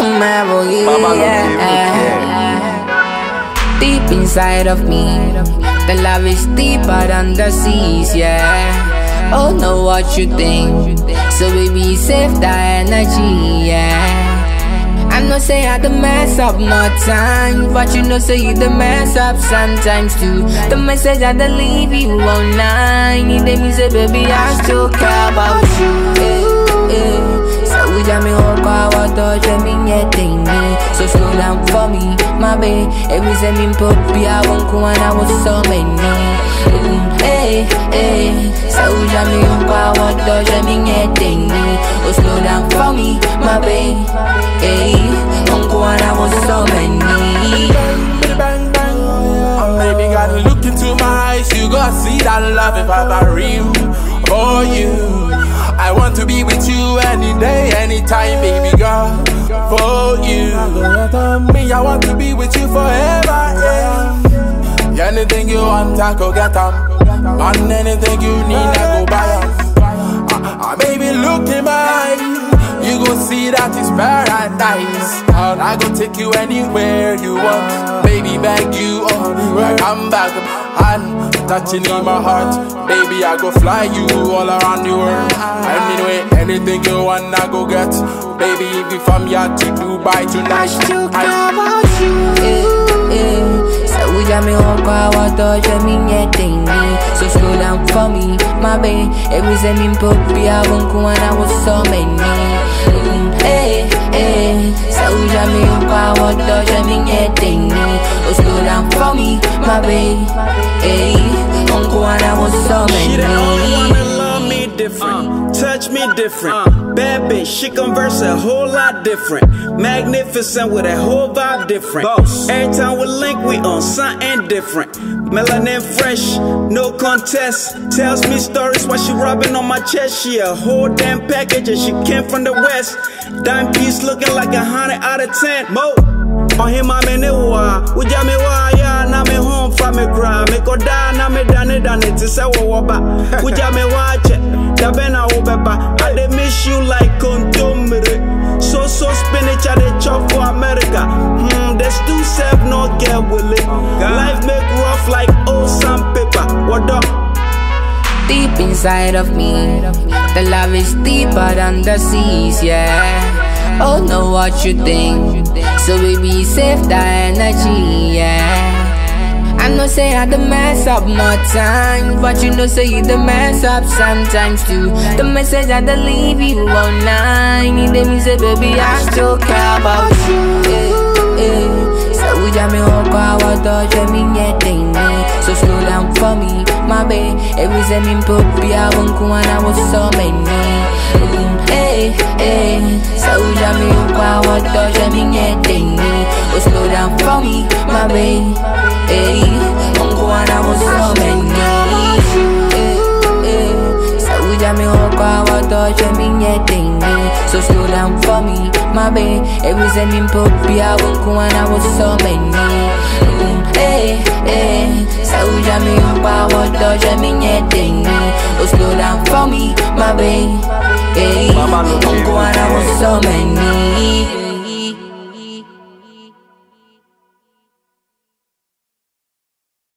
from ever yeah. Deep inside of me, the love is deeper than the seas, yeah. Oh, know what you think, so baby, save that energy, yeah. I know say I the mess up more time, but you know say you the mess up sometimes too. The message I the leave you online, it means say baby I still care about you, yeah. Tell me what power touch me getting me. So slow down for me, my babe. Every time I'm poppy, I won't go and I want so many. Hey, hey. So tell me what power touch me getting me. So slow down for me, my babe. Hey, won't go and I want so many. Bang, bang, bang. Oh, baby, gotta look into my eyes. You gotta see that love if I'm real for you. I want to be with you any day, anytime, baby girl, for you. Me, I want to be with you forever, yeah. Anything you want, I go get them. And anything you need, I go buy them. Baby, look in my eyes, you go see that it's paradise. I go take you anywhere you want, baby, beg you up, come back. And touching in my heart, baby, I go fly you all around the world. Anyway, anything you want, I go get. Baby, if you from here to Dubai tonight, I still care about you. So we got me on power, touch me, getting me. So slow down for me, my babe. Every time I'm poppy, I won't go and I want so many. Hey, hey. So we got me on power, touch me, getting me. Slow down for me, my babe. Hey, uncle, and I want so many. She the only one that love me different, touch me different. Bad bitch, she converse a whole lot different. Magnificent with a whole vibe different. Boss. Every time we link, we on something different. Melanin fresh, no contest. Tells me stories while she rubbing on my chest. She a whole damn package and she came from the west. Dime piece looking like 100 out of 10. Mo. On him I mean it wa, we jam me wa ya, na me home from me cry, me go down, na me done it, it's a wobba. We jam me watch it, da bena wobba. I dey miss you like condomere. So spinach I dey chop for America. There's two self no get with it. Life make rough like old sandpaper. What up? Deep inside of me, the love is deeper than the seas, yeah. Oh, know what you think, so baby, save that energy, yeah. I know say I the mess up more time, but you know say you the mess up sometimes too. The message I the leave you online, it means say baby I still care about you, yeah. So we jam me on power, touch me, getting me. So slow down for me, my babe. Every time I'm poppy, I won't go and I want so many. Hey, hey. So we jam me up, I want to jam me, getting me. Oh, slow down for me, my babe. Hey, I'm going, I want so many. So we jam me up, I want to jam me, getting me. So slow down for me, my babe. Every time I'm poppy, I won't go and I want so many. Hey, hey. So we jam me up, I want to jam me, getting me. Oh, slow down for me, my babe. Hey, I'm going.